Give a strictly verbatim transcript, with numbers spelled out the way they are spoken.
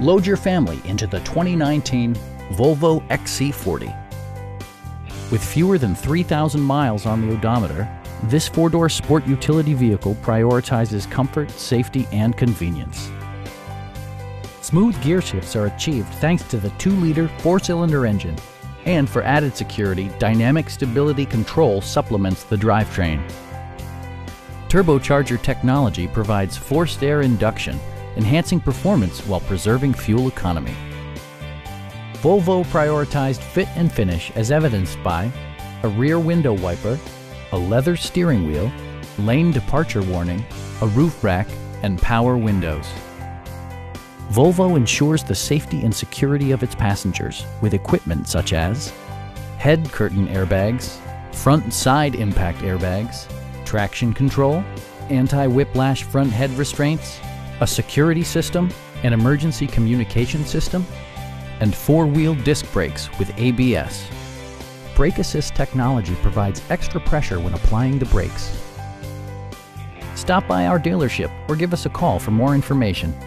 Load your family into the twenty nineteen Volvo X C forty. With fewer than three thousand miles on the odometer, this four-door sport utility vehicle prioritizes comfort, safety, and convenience. Smooth gear shifts are achieved thanks to the two liter four cylinder engine. And for added security, dynamic stability control supplements the drivetrain. Turbocharger technology provides forced air induction, enhancing performance while preserving fuel economy. Volvo prioritized fit and finish as evidenced by a rear window wiper, a leather steering wheel, lane departure warning, a roof rack, and power windows. Volvo ensures the safety and security of its passengers with equipment such as head curtain airbags, front and side impact airbags, traction control, anti-whiplash front head restraints, a security system, an emergency communication system, and four-wheel disc brakes with A B S. Brake Assist technology provides extra pressure when applying the brakes. Stop by our dealership or give us a call for more information.